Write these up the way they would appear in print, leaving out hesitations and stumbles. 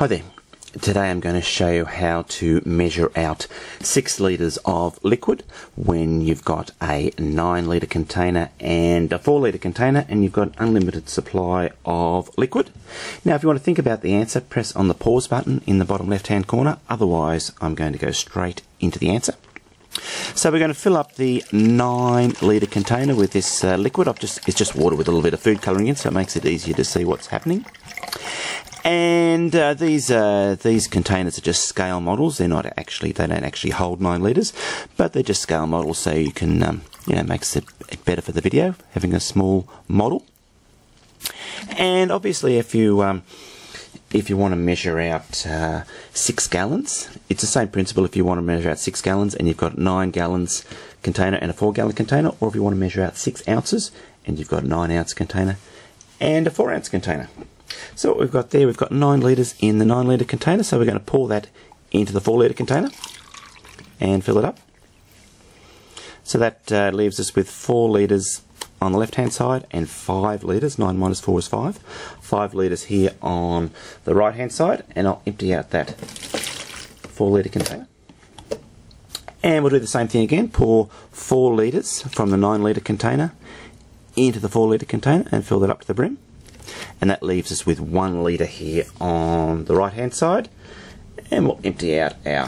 Hi there. Today I'm going to show you how to measure out 6 litres of liquid when you've got a 9 litre container and a 4 litre container and you've got unlimited supply of liquid. Now if you want to think about the answer, press on the pause button in the bottom left hand corner, otherwise I'm going to go straight into the answer. So we're going to fill up the 9 litre container with this liquid. It's just water with a little bit of food colouring in, so it makes it easier to see what's happening. And these containers are just scale models. They don't actually hold 9 litres, but they're just scale models, so you can makes it better for the video having a small model. And obviously, if you want to measure out 6 gallons, it's the same principle. If you want to measure out 6 gallons and you've got a 9 gallons container and a 4 gallon container, or if you want to measure out 6 ounces and you've got a 9 ounce container and a 4 ounce container. So what we've got there, we've got 9 litres in the 9 litre container, so we're going to pour that into the 4 litre container and fill it up. So that leaves us with 4 litres on the left hand side and 5 litres, 9 minus 4 is 5, 5 litres here on the right hand side, and I'll empty out that 4 litre container. And we'll do the same thing again, pour 4 litres from the 9 litre container into the 4 litre container and fill that up to the brim. And that leaves us with 1 litre here on the right hand side, and we'll empty out our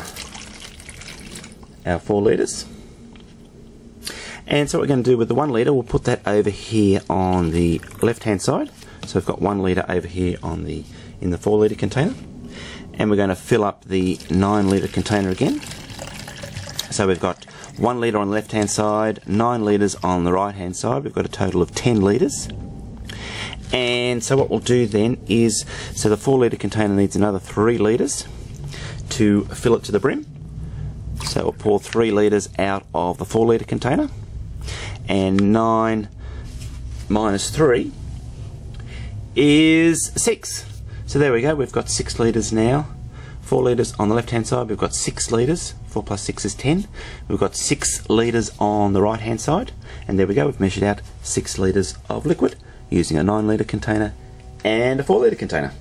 4 litres. And so what we're going to do with the 1 litre, we'll put that over here on the left hand side, so we've got 1 litre over here on the in the 4 litre container, and we're going to fill up the 9 litre container again. So we've got 1 litre on the left hand side, 9 litres on the right hand side, we've got a total of 10 litres. And so what we'll do then is, so the 4 litre container needs another 3 litres to fill it to the brim. So we'll pour 3 litres out of the 4 litre container, and 9 minus 3 is 6. So there we go, we've got 6 litres now. 4 litres on the left hand side, we've got 6 litres, 4 plus 6 is 10. We've got 6 litres on the right hand side, and there we go, we've measured out 6 litres of liquid using a 9 litre container and a 4 litre container.